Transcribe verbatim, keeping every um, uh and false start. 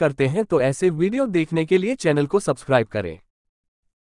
करते हैं तो ऐसे वीडियो देखने के लिए चैनल को सब्सक्राइब करें।